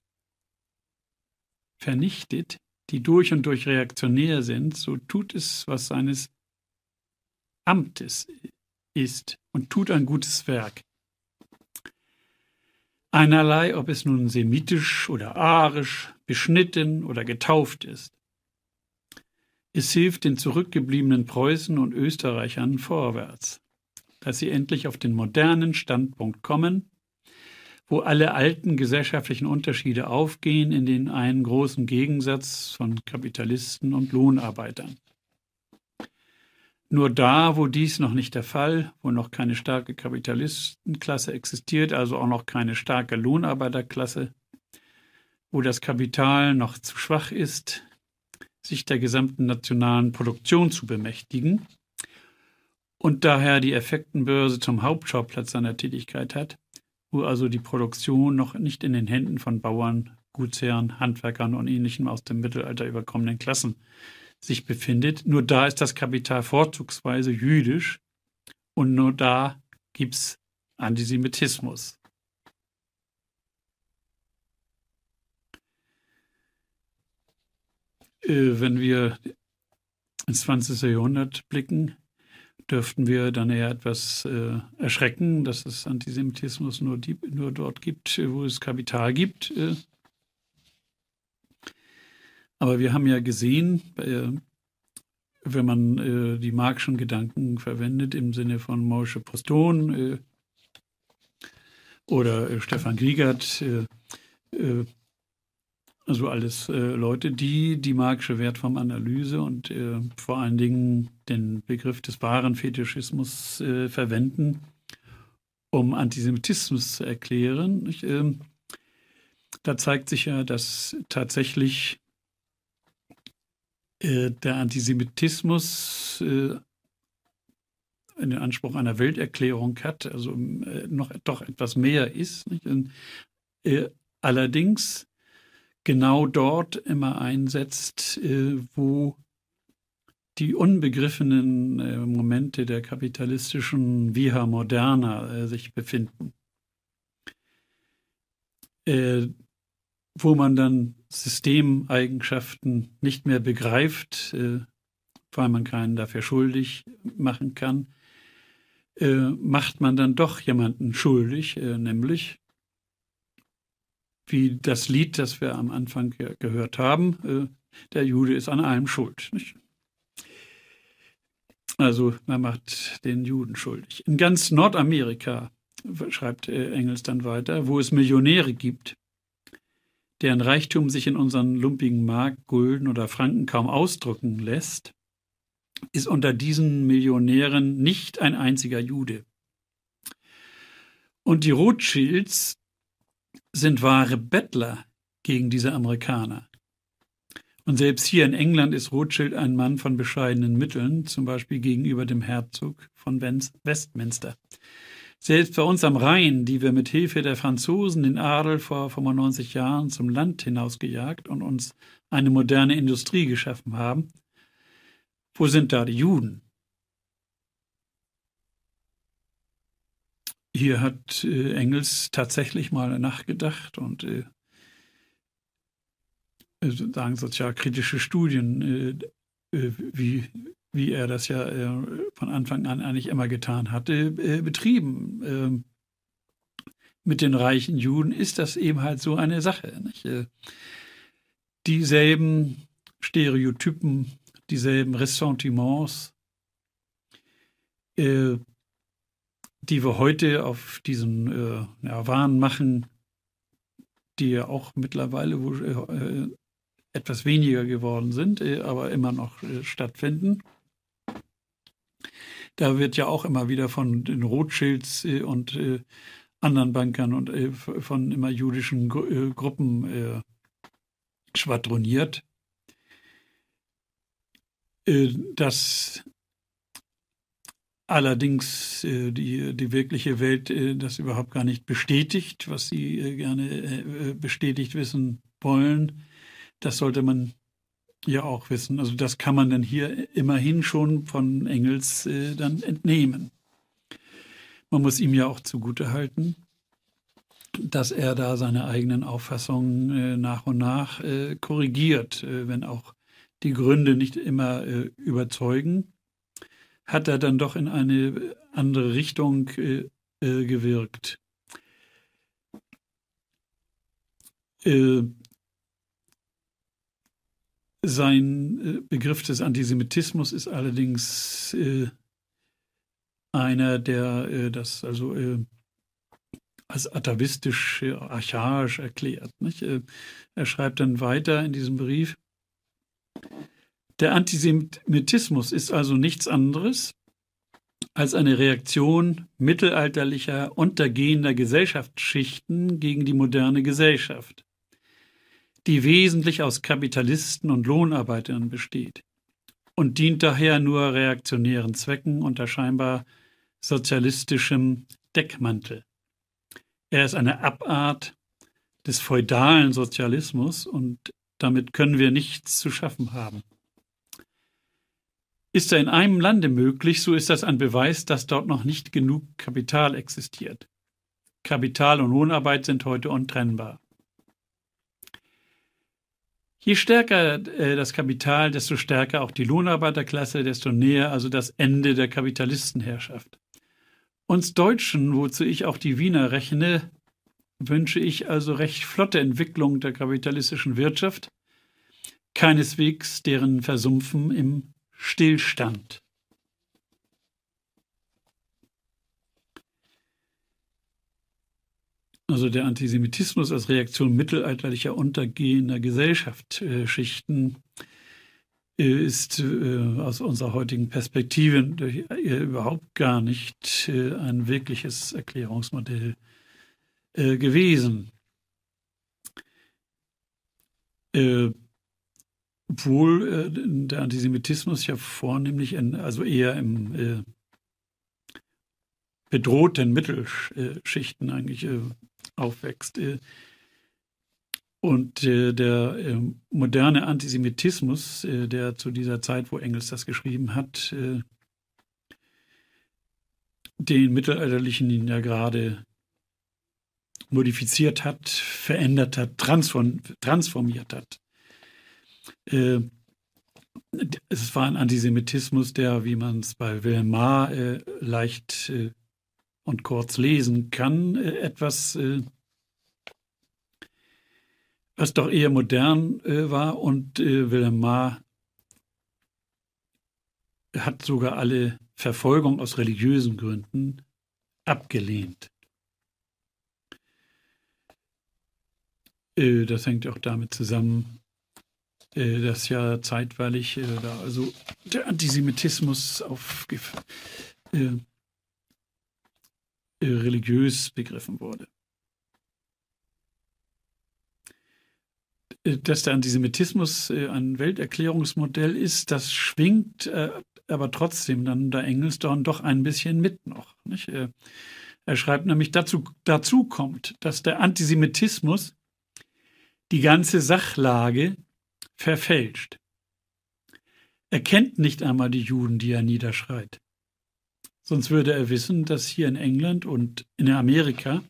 vernichtet, die durch und durch reaktionär sind, so tut es, was seines Amtes ist, und tut ein gutes Werk. Einerlei, ob es nun semitisch oder arisch, beschnitten oder getauft ist. Es hilft den zurückgebliebenen Preußen und Österreichern vorwärts, dass sie endlich auf den modernen Standpunkt kommen wo alle alten gesellschaftlichen Unterschiede aufgehen in den einen großen Gegensatz von Kapitalisten und Lohnarbeitern. Nur da, wo dies noch nicht der Fall, wo noch keine starke Kapitalistenklasse existiert, also auch noch keine starke Lohnarbeiterklasse, wo das Kapital noch zu schwach ist, sich der gesamten nationalen Produktion zu bemächtigen und daher die Effektenbörse zum Hauptschauplatz seiner Tätigkeit hat, wo also die Produktion noch nicht in den Händen von Bauern, Gutsherren, Handwerkern und ähnlichem aus dem Mittelalter überkommenen Klassen sich befindet. Nur da ist das Kapital vorzugsweise jüdisch und nur da gibt es Antisemitismus. Wenn wir ins 20. Jahrhundert blicken, dürften wir dann eher etwas erschrecken, dass es Antisemitismus nur dort gibt, wo es Kapital gibt. Aber wir haben ja gesehen, wenn man die marxischen Gedanken verwendet, im Sinne von Mosche Poston oder Stefan Kriegert, also alles Leute, die die marxische Wertformanalyse und vor allen Dingen den Begriff des wahren Fetischismus verwenden, um Antisemitismus zu erklären. Da zeigt sich ja, dass tatsächlich der Antisemitismus einen Anspruch einer Welterklärung hat, also doch etwas mehr ist. Nicht? Allerdings genau dort immer einsetzt, wo die unbegriffenen Momente der kapitalistischen Via Moderna sich befinden. Wo man dann Systemeigenschaften nicht mehr begreift, weil man keinen dafür schuldig machen kann, macht man dann doch jemanden schuldig, nämlich wie das Lied, das wir am Anfang gehört haben, der Jude ist an allem schuld. Nicht? Also man macht den Juden schuldig. In ganz Nordamerika, schreibt Engels dann weiter, wo es Millionäre gibt, deren Reichtum sich in unseren lumpigen Mark, Gulden oder Franken kaum ausdrücken lässt, ist unter diesen Millionären nicht ein einziger Jude. Und die Rothschilds sind wahre Bettler gegen diese Amerikaner. Und selbst hier in England ist Rothschild ein Mann von bescheidenen Mitteln, zum Beispiel gegenüber dem Herzog von Westminster. Selbst bei uns am Rhein, die wir mit Hilfe der Franzosen den Adel vor 95 Jahren zum Land hinausgejagt und uns eine moderne Industrie geschaffen haben, wo sind da die Juden? Hier hat Engels tatsächlich mal nachgedacht und sozusagen sozialkritische Studien, wie er das ja von Anfang an eigentlich immer getan hatte, betrieben. Mit den reichen Juden ist das eben halt so eine Sache. Nicht? Dieselben Stereotypen, dieselben Ressentiments, die wir heute auf diesen Wahn machen, die ja auch mittlerweile etwas weniger geworden sind, aber immer noch stattfinden. Da wird ja auch immer wieder von den Rothschilds und anderen Bankern und von immer jüdischen Gruppen schwadroniert. Das allerdings die wirkliche Welt das überhaupt gar nicht bestätigt, was sie gerne bestätigt wissen wollen. Das sollte man ja auch wissen. Also das kann man dann hier immerhin schon von Engels dann entnehmen. Man muss ihm ja auch zugutehalten, dass er da seine eigenen Auffassungen nach und nach korrigiert, wenn auch die Gründe nicht immer überzeugen. Hat er dann doch in eine andere Richtung gewirkt. Sein Begriff des Antisemitismus ist allerdings einer, der das also als atavistisch, archaisch erklärt. Nicht? Er schreibt dann weiter in diesem Brief: Der Antisemitismus ist also nichts anderes als eine Reaktion mittelalterlicher, untergehender Gesellschaftsschichten gegen die moderne Gesellschaft, die wesentlich aus Kapitalisten und Lohnarbeitern besteht und dient daher nur reaktionären Zwecken unter scheinbar sozialistischem Deckmantel. Er ist eine Abart des feudalen Sozialismus und damit können wir nichts zu schaffen haben. Ist er in einem Lande möglich, so ist das ein Beweis, dass dort noch nicht genug Kapital existiert. Kapital und Lohnarbeit sind heute untrennbar. Je stärker das Kapital, desto stärker auch die Lohnarbeiterklasse, desto näher also das Ende der Kapitalistenherrschaft. Uns Deutschen, wozu ich auch die Wiener rechne, wünsche ich also recht flotte Entwicklung der kapitalistischen Wirtschaft, keineswegs deren Versumpfen im Stillstand. Also der Antisemitismus als Reaktion mittelalterlicher untergehender Gesellschaftsschichten ist aus unserer heutigen Perspektive überhaupt gar nicht ein wirkliches Erklärungsmodell gewesen. Obwohl der Antisemitismus ja vornehmlich, also eher im bedrohten Mittelschichten eigentlich aufwächst. Und der moderne Antisemitismus, der zu dieser Zeit, wo Engels das geschrieben hat, den mittelalterlichen ja gerade modifiziert hat, verändert hat, transformiert hat. Es war ein Antisemitismus, der, wie man es bei Wilhelm Marr leicht und kurz lesen kann, etwas, was doch eher modern war. Und Wilhelm Marr hat sogar alle Verfolgung aus religiösen Gründen abgelehnt. Das hängt auch damit zusammen, dass ja zeitweilig da also der Antisemitismus auf religiös begriffen wurde. Dass der Antisemitismus ein Welterklärungsmodell ist, das schwingt aber trotzdem dann der Engelsdorn doch ein bisschen mit noch. Nicht? Er schreibt nämlich, dazu kommt, dass der Antisemitismus die ganze Sachlage verfälscht. Er kennt nicht einmal die Juden, die er niederschreit. Sonst würde er wissen, dass hier in England und in Amerika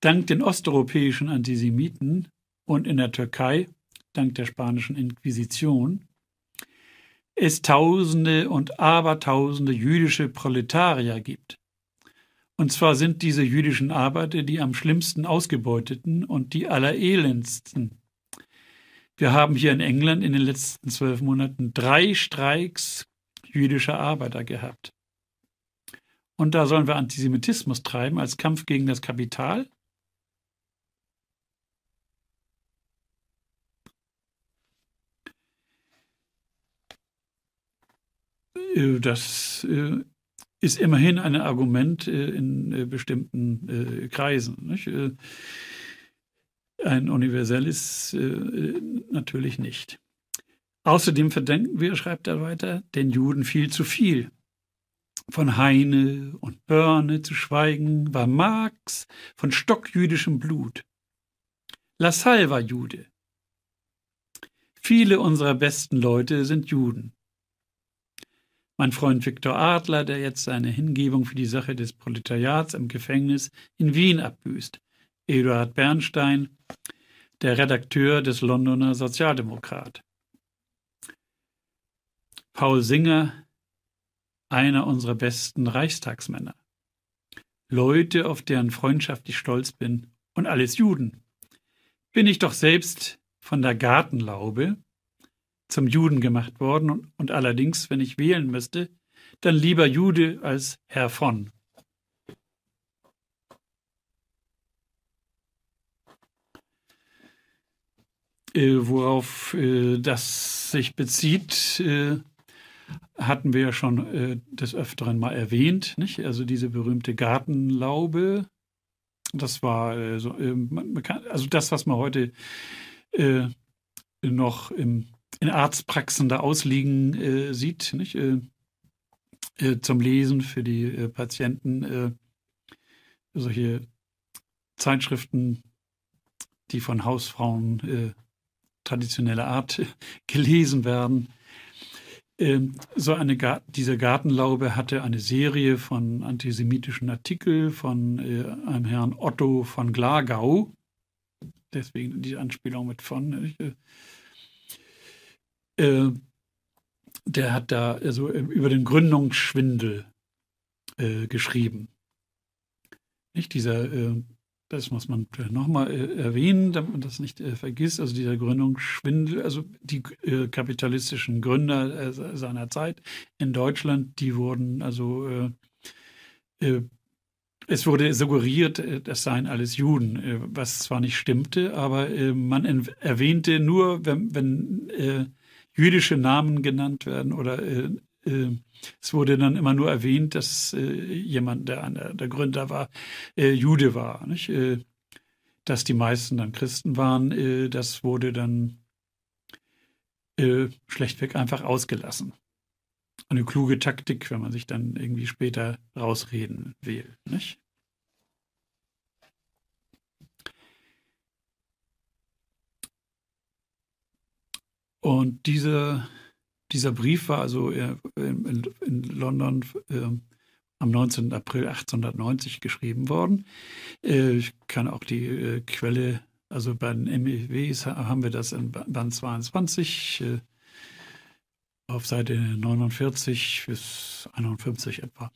dank den osteuropäischen Antisemiten und in der Türkei dank der spanischen Inquisition es Tausende und Abertausende jüdische Proletarier gibt. Und zwar sind diese jüdischen Arbeiter die am schlimmsten ausgebeuteten und die allerelendsten. Wir haben hier in England in den letzten 12 Monaten 3 Streiks jüdischer Arbeiter gehabt. Und da sollen wir Antisemitismus treiben als Kampf gegen das Kapital? Das ist immerhin ein Argument in bestimmten Kreisen, nicht? Ein universelles natürlich nicht. Außerdem verdenken wir, schreibt er weiter, den Juden viel zu viel. Von Heine und Börne zu schweigen war Marx von stockjüdischem Blut. Lassalle war Jude. Viele unserer besten Leute sind Juden. Mein Freund Viktor Adler, der jetzt seine Hingebung für die Sache des Proletariats im Gefängnis in Wien abbüßt. Eduard Bernstein, der Redakteur des Londoner Sozialdemokrat. Paul Singer, einer unserer besten Reichstagsmänner. Leute, auf deren Freundschaft ich stolz bin, und alles Juden. Bin ich doch selbst von der Gartenlaube zum Juden gemacht worden und allerdings, wenn ich wählen müsste, dann lieber Jude als Herr von. Worauf das sich bezieht, hatten wir ja schon des Öfteren mal erwähnt, nicht? Also diese berühmte Gartenlaube, das war also das, was man heute noch in Arztpraxen da ausliegen sieht, nicht? Zum Lesen für die Patienten, solche Zeitschriften, die von Hausfrauen traditioneller Art gelesen werden. So eine diese Gartenlaube hatte eine Serie von antisemitischen Artikeln von einem Herrn Otto von Glagau. Deswegen die Anspielung mit von. Der hat da also über den Gründungsschwindel geschrieben. Nicht dieser, das muss man nochmal erwähnen, damit man das nicht vergisst, also dieser Gründungsschwindel, also die kapitalistischen Gründer seiner Zeit in Deutschland, die wurden also, es wurde suggeriert, das seien alles Juden, was zwar nicht stimmte, aber man erwähnte nur, wenn jüdische Namen genannt werden oder es wurde dann immer nur erwähnt, dass jemand, der Gründer war, Jude war. Nicht? Dass die meisten dann Christen waren, das wurde dann schlechtweg einfach ausgelassen. Eine kluge Taktik, wenn man sich dann irgendwie später rausreden will. Nicht? Und dieser Brief war also in London am 19. April 1890 geschrieben worden. Ich kann auch die Quelle, also bei den MEWs haben wir das in Band 22 auf Seite 49 bis 51 etwa.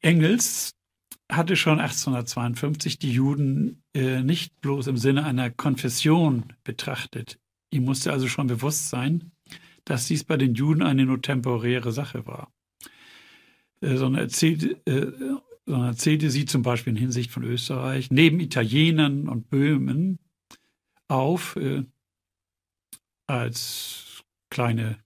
Engels hatte schon 1852 die Juden nicht bloß im Sinne einer Konfession betrachtet. Ihm musste also schon bewusst sein, dass dies bei den Juden eine nur temporäre Sache war, sondern erzählte sie zum Beispiel in Hinsicht von Österreich neben Italienern und Böhmen auf als kleine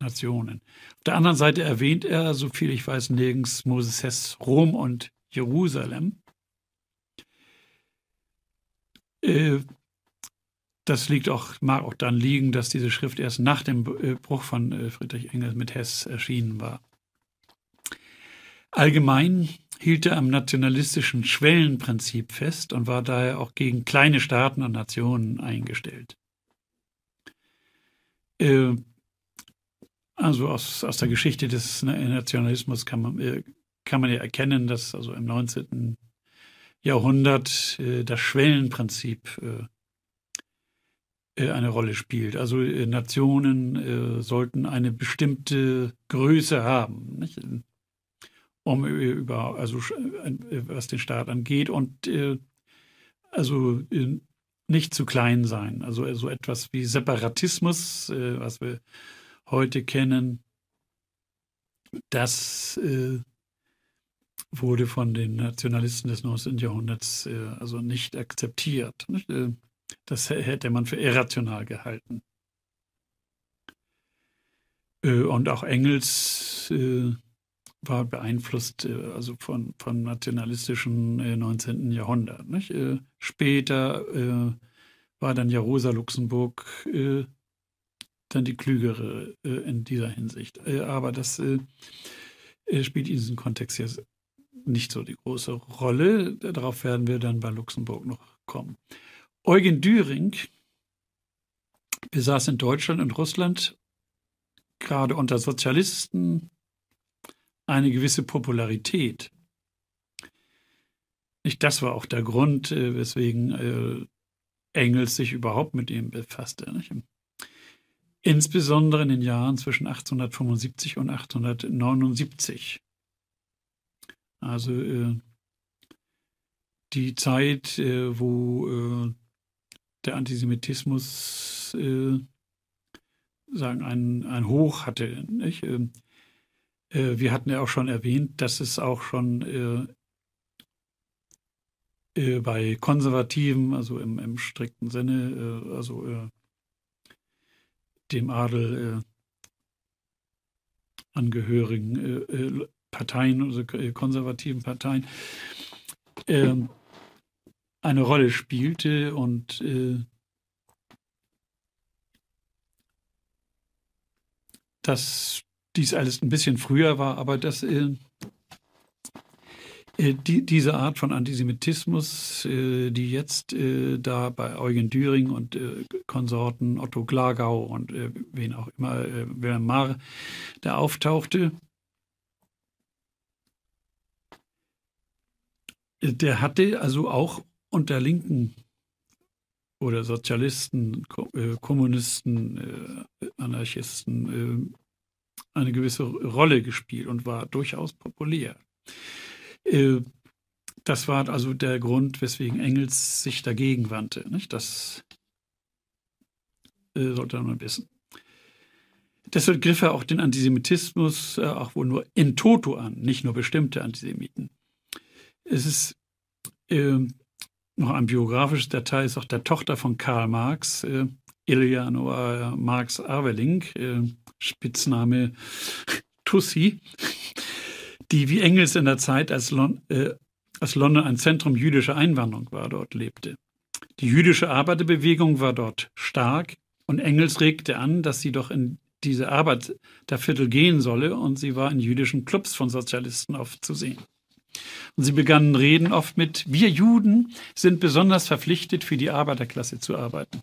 Nationen. Auf der anderen Seite erwähnt er, so viel ich weiß, nirgends Moses Hess, Rom und Jerusalem. Das liegt auch, mag auch daran liegen, dass diese Schrift erst nach dem Bruch von Friedrich Engels mit Hess erschienen war. Allgemein hielt er am nationalistischen Schwellenprinzip fest und war daher auch gegen kleine Staaten und Nationen eingestellt. Also aus der Geschichte des Nationalismus kann man ja erkennen, dass also im 19. Jahrhundert das Schwellenprinzip eine Rolle spielt. Also Nationen sollten eine bestimmte Größe haben, nicht? Um über, also was den Staat angeht und also nicht zu klein sein. Also so etwas wie Separatismus, was wir heute kennen, das wurde von den Nationalisten des 19. Jahrhunderts also nicht akzeptiert. Nicht? Das hätte man für irrational gehalten. Und auch Engels war beeinflusst also vom nationalistischen 19. Jahrhundert. Nicht? Später war dann ja Rosa Luxemburg dann die Klügere in dieser Hinsicht. Aber das spielt in diesem Kontext jetzt nicht so die große Rolle. Darauf werden wir dann bei Luxemburg noch kommen. Eugen Dühring besaß in Deutschland und Russland gerade unter Sozialisten eine gewisse Popularität. Das war auch der Grund, weswegen Engels sich überhaupt mit ihm befasste. Insbesondere in den Jahren zwischen 1875 und 1879. Also die Zeit, wo der Antisemitismus sagen ein Hoch hatte. Nicht? Wir hatten ja auch schon erwähnt, dass es auch schon bei Konservativen, also im strikten Sinne, also dem Adel angehörigen Parteien, also konservativen Parteien, eine Rolle spielte und dass dies alles ein bisschen früher war, aber dass diese Art von Antisemitismus, die jetzt da bei Eugen Dühring und Konsorten, Otto Glagau und wen auch immer, Wilhelm Marr, da auftauchte, der hatte also auch unter Linken oder Sozialisten, Kommunisten, Anarchisten eine gewisse Rolle gespielt und war durchaus populär. Das war also der Grund, weswegen Engels sich dagegen wandte. Das sollte man wissen. Deshalb griff er auch den Antisemitismus auch wohl nur in Toto an, nicht nur bestimmte Antisemiten. Es ist noch ein biografisches Detail, ist auch der Tochter von Karl Marx, Eleanor Marx Arveling, Spitzname Tussi, die wie Engels in der Zeit, als London ein Zentrum jüdischer Einwanderung war, dort lebte. Die jüdische Arbeiterbewegung war dort stark und Engels regte an, dass sie doch in diese Arbeit der Viertel gehen solle, und sie war in jüdischen Clubs von Sozialisten oft zu sehen. Und sie begannen Reden oft mit: Wir Juden sind besonders verpflichtet, für die Arbeiterklasse zu arbeiten.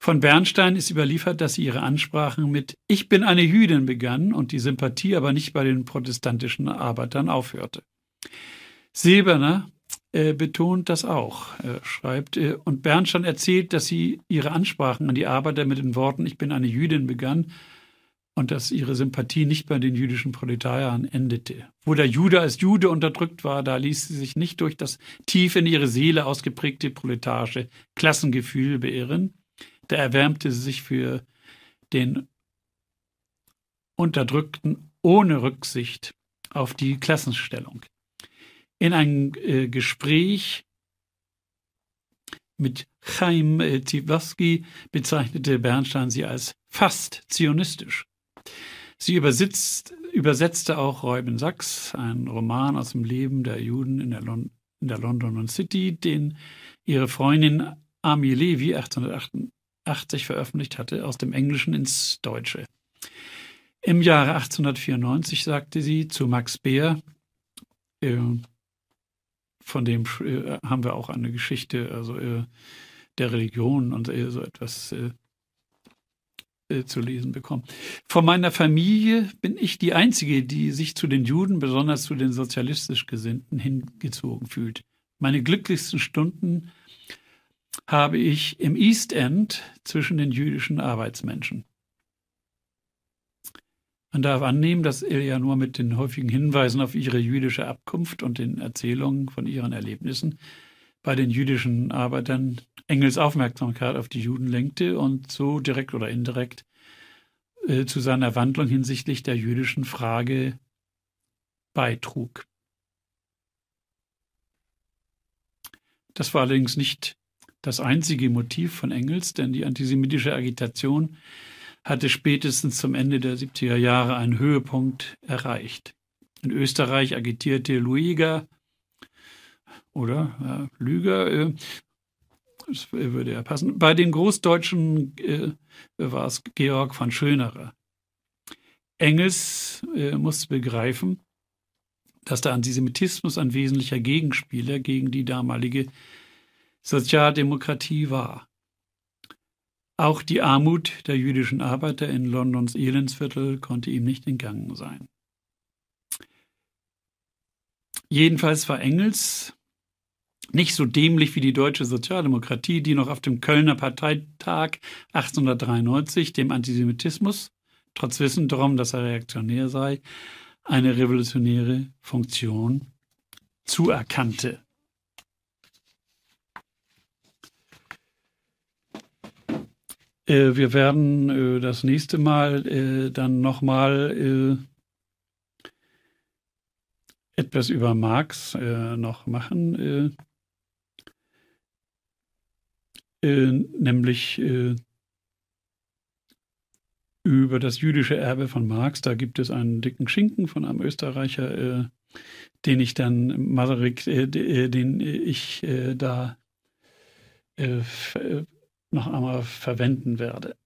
Von Bernstein ist überliefert, dass sie ihre Ansprachen mit „Ich bin eine Jüdin“ begann und die Sympathie aber nicht bei den protestantischen Arbeitern aufhörte. Silberner betont das auch, schreibt, und Bernstein erzählt, dass sie ihre Ansprachen an die Arbeiter mit den Worten „Ich bin eine Jüdin“ begann und dass ihre Sympathie nicht bei den jüdischen Proletariern endete. Wo der Jude als Jude unterdrückt war, da ließ sie sich nicht durch das tief in ihre Seele ausgeprägte proletarische Klassengefühl beirren. Da erwärmte sie sich für den Unterdrückten ohne Rücksicht auf die Klassenstellung. In einem Gespräch mit Chaim Tivlowski bezeichnete Bernstein sie als fast zionistisch. Sie übersetzte auch Reuben Sachs, einen Roman aus dem Leben der Juden in der Londoner City, den ihre Freundin Amie Levy 1888 veröffentlicht hatte, aus dem Englischen ins Deutsche. Im Jahre 1894 sagte sie zu Max Beer, von dem haben wir auch eine Geschichte, also der Religion und so etwas zu lesen bekommen: Von meiner Familie bin ich die Einzige, die sich zu den Juden, besonders zu den sozialistisch Gesinnten, hingezogen fühlt. Meine glücklichsten Stunden habe ich im East End zwischen den jüdischen Arbeitsmenschen. Man darf annehmen, dass Eleanor mit den häufigen Hinweisen auf ihre jüdische Abkunft und den Erzählungen von ihren Erlebnissen bei den jüdischen Arbeitern Engels Aufmerksamkeit auf die Juden lenkte und so direkt oder indirekt zu seiner Wandlung hinsichtlich der jüdischen Frage beitrug. Das war allerdings nicht das einzige Motiv von Engels, denn die antisemitische Agitation hatte spätestens zum Ende der 70er Jahre einen Höhepunkt erreicht. In Österreich agitierte Luiger oder Lüger, das würde ja passen, bei den Großdeutschen war es Georg von Schönerer. Engels musste begreifen, dass der Antisemitismus ein wesentlicher Gegenspieler gegen die damalige Sozialdemokratie war. Auch die Armut der jüdischen Arbeiter in Londons Elendsviertel konnte ihm nicht entgangen sein. Jedenfalls war Engels nicht so dämlich wie die deutsche Sozialdemokratie, die noch auf dem Kölner Parteitag 1893 dem Antisemitismus, trotz Wissen darum, dass er reaktionär sei, eine revolutionäre Funktion zuerkannte. Wir werden das nächste Mal dann nochmal etwas über Marx noch machen. nämlich über das jüdische Erbe von Marx. Da gibt es einen dicken Schinken von einem Österreicher, den ich dann, Masaryk, den ich da noch einmal verwenden werde.